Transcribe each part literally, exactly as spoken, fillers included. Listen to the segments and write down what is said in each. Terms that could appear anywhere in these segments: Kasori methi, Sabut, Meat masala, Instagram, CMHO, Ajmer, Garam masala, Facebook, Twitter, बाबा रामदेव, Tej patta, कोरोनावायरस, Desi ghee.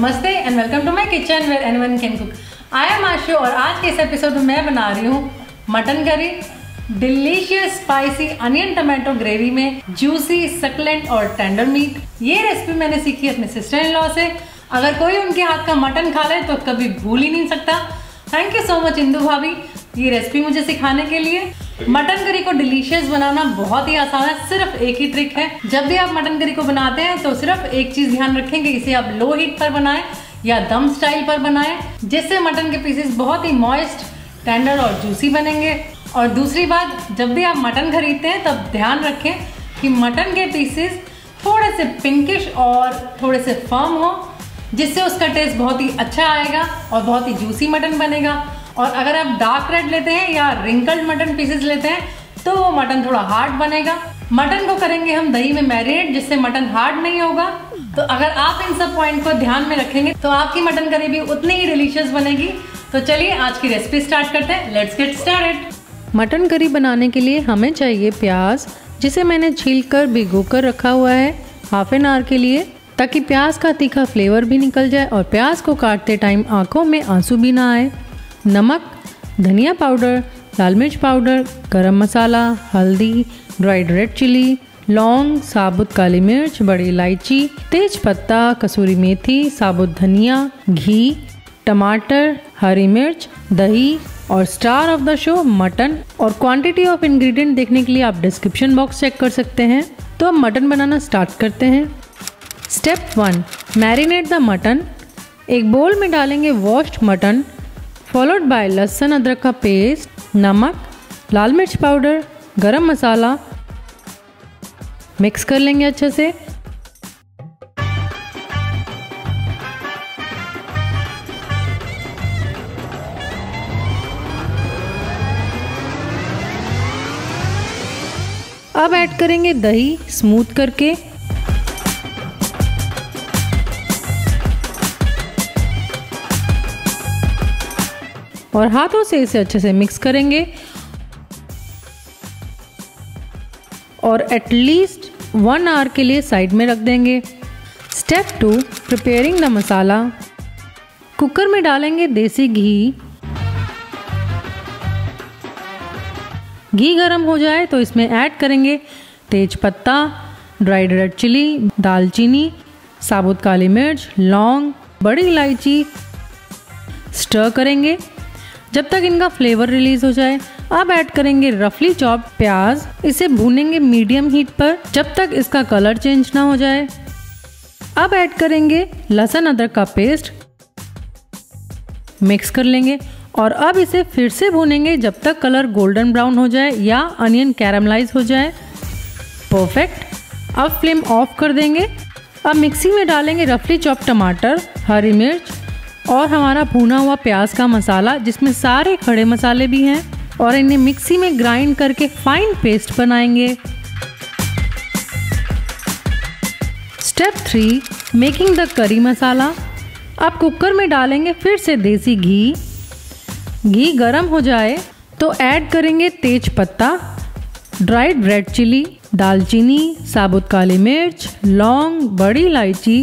नमस्ते and welcome to my kitchen where anyone can cook. I am Ashu और आज के इस एपिसोड में मैं बना रही हूँ mutton curry delicious spicy onion tomato gravy में, जूसी सकलेंट और टेंडर मीट। ये रेसिपी मैंने सीखी अपने सिस्टर इन लॉ से। अगर कोई उनके हाथ का मटन खा ले तो कभी भूल ही नहीं सकता। Thank you so much Indu भाभी ये रेसिपी मुझे सिखाने के लिए। मटन करी को डिलीशियस बनाना बहुत ही आसान है, सिर्फ एक ही ट्रिक है। जब भी आप मटन करी को बनाते हैं तो सिर्फ एक चीज ध्यान रखें कि इसे आप लो हीट पर बनाएं या दम स्टाइल पर बनाएं, जिससे मटन के पीसेस बहुत ही मॉइस्ट, टेंडर और जूसी बनेंगे। और दूसरी बात, जब भी आप मटन खरीदते हैं तब ध्यान रखें कि मटन के पीसेस थोड़े से पिंकिश और थोड़े से फर्म हो, जिससे उसका टेस्ट बहुत ही अच्छा आएगा और बहुत ही जूसी मटन बनेगा। और अगर आप डार्क रेड लेते हैं या रिंकल्ड मटन पीसेस लेते हैं तो वो मटन थोड़ा हार्ड बनेगा। मटन को करेंगे हम दही में मैरिनेट, जिससे मटन हार्ड नहीं होगा। तो अगर आप इन सब पॉइंट को ध्यान में रखेंगे तो आपकी मटन करी भी उतनी ही डिलीशियस बनेगी। तो चलिए आज की रेसिपी स्टार्ट करते हैं। Let's get started. Mutton curry बनाने के लिए हमें चाहिए प्याज, जिसे मैंने छील कर भिगो कर रखा हुआ है हाफ एन आवर के लिए, ताकि प्याज का तीखा फ्लेवर भी निकल जाए और प्याज को काटते टाइम आंखों में आंसू भी ना आए। नमक, धनिया पाउडर, लाल मिर्च पाउडर, गरम मसाला, हल्दी, ड्राइड रेड चिली, लौंग, साबुत काली मिर्च, बड़ी इलायची, तेज पत्ता, कसूरी मेथी, साबुत धनिया, घी, टमाटर, हरी मिर्च, दही और star of the show mutton. और क्वांटिटी ऑफ इंग्रेडिएंट देखने के लिए आप डिस्क्रिप्शन बॉक्स चेक कर सकते हैं। तो अब मटन बनाना स्टार्ट करते हैं। Step one, marinate the mutton. एक बोल में डालेंगे वॉश्ड मटन, फॉलोड बाय लहसुन अदरक का पेस्ट, नमक, लाल मिर्च पाउडर, गरम मसाला। मिक्स कर लेंगे अच्छे से। अब ऐड करेंगे दही स्मूथ करके। और हाथों से इसे अच्छे से मिक्स करेंगे और एटलीस्ट वन आवर के लिए साइड में रख देंगे। Step two, preparing the masala. Cooker में डालेंगे देसी घी। घी गर्म हो जाए तो इसमें ऐड करेंगे तेज पत्ता, ड्राइड रेड चिली, दालचीनी, साबुत काली मिर्च, लौंग, बड़ी इलायची। स्टर करेंगे जब तक इनका फ्लेवर रिलीज हो जाए। अब ऐड करेंगे रफली चॉप्ड प्याज। इसे भूनेंगे मीडियम हीट पर जब तक इसका कलर चेंज ना हो जाए। अब ऐड करेंगे लहसुन अदरक का पेस्ट, मिक्स कर लेंगे और अब इसे फिर से भूनेंगे जब तक कलर गोल्डन ब्राउन हो जाए या अनियन कैरामलाइज हो जाए। परफेक्ट। अब फ्लेम ऑफ कर देंगे। अब मिक्सी में डालेंगे रफली चॉप्ड टमाटर, हरी मिर्च और हमारा भुना हुआ प्याज का मसाला, जिसमें सारे खड़े मसाले भी हैं, और इन्हें मिक्सी में ग्राइंड करके फाइन पेस्ट बनाएंगे। Step three, making the curry masala. अब कुकर में डालेंगे फिर से देसी घी। घी गर्म हो जाए तो ऐड करेंगे तेज पत्ता, ड्राइड रेड चिली, दालचीनी, साबुत काली मिर्च, लौंग, बड़ी इलायची,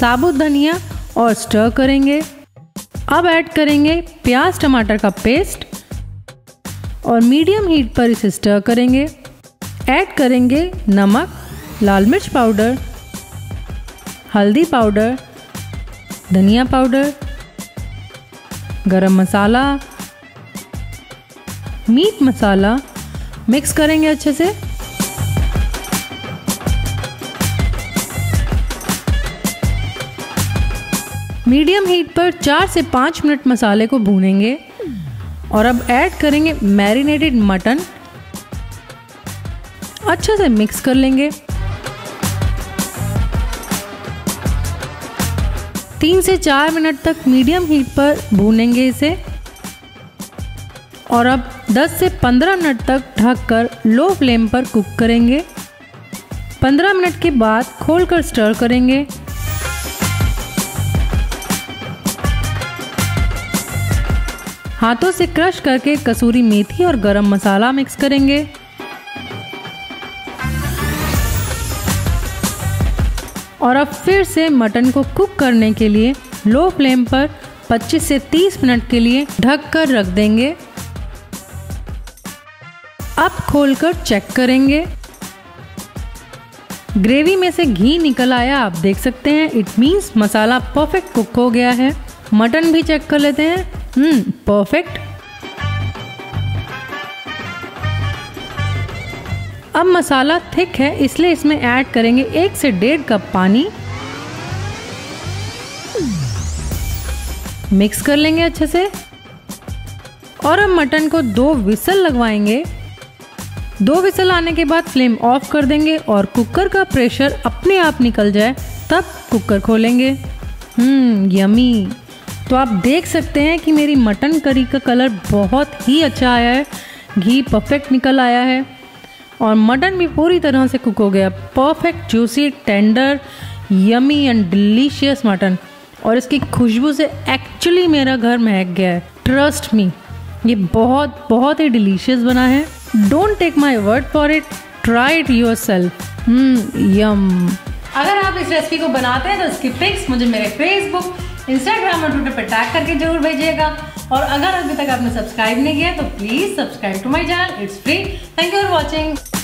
साबुत धनिया और स्टर करेंगे। अब ऐड करेंगे प्याज टमाटर का पेस्ट और मीडियम हीट पर इसे स्टर करेंगे। ऐड करेंगे नमक, लाल मिर्च पाउडर, हल्दी पाउडर, धनिया पाउडर, गरम मसाला, मीट मसाला। मिक्स करेंगे अच्छे से। मीडियम हीट पर चार से पाँच मिनट मसाले को भूनेंगे और अब ऐड करेंगे मैरिनेटेड मटन। अच्छे से मिक्स कर लेंगे। तीन से चार मिनट तक मीडियम हीट पर भूनेंगे इसे और अब दस से पंद्रह मिनट तक ढककर लो फ्लेम पर कुक करेंगे। पंद्रह मिनट के बाद खोलकर स्टर करेंगे। हाथों से क्रश करके कसूरी मेथी और गरम मसाला मिक्स करेंगे। और अब फिर से मटन को कुक करने के लिए लो फ्लेम पर पच्चीस से तीस मिनट के लिए ढक कर रख देंगे। अब खोलकर चेक करेंगे। ग्रेवी में से घी निकल आया, आप देख सकते हैं। It means masala perfect cook हो गया है। मटन भी चेक कर लेते हैं। Hmm perfect. अब मसाला थिक है इसलिए इसमें ऐड करेंगे एक से डेढ़ कप पानी। मिक्स कर लेंगे अच्छे से और अब मटन को दो विसल लगवाएंगे। दो विसल आने के बाद फ्लेम ऑफ कर देंगे और कुकर का प्रेशर अपने आप निकल जाए तब कुकर खोलेंगे। Hmm yummy. तो आप देख सकते हैं कि मेरी मटन करी का कलर बहुत ही अच्छा आया है, घी परफेक्ट निकल आया है और मटन भी पूरी तरह से कुक हो गया। Perfect juicy, tender, yummy and delicious mutton. और इसकी खुशबू से एक्चुअली मेरा घर महक गया है। ट्रस्ट मी, ये बहुत बहुत ही डिलीशियस बना है। Don't take my word for it, try it yourself. Yum. अगर आप इस रेसिपी को बनाते हैं तो इसकी पिक्स मुझे मेरे फेसबुक, इंस्टाग्राम और ट्विटर पर टैग करके जरूर भेजिएगा। और अगर अभी तक आपने सब्सक्राइब नहीं किया तो please subscribe to my channel, it's free. Thank you for watching.